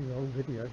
your old video.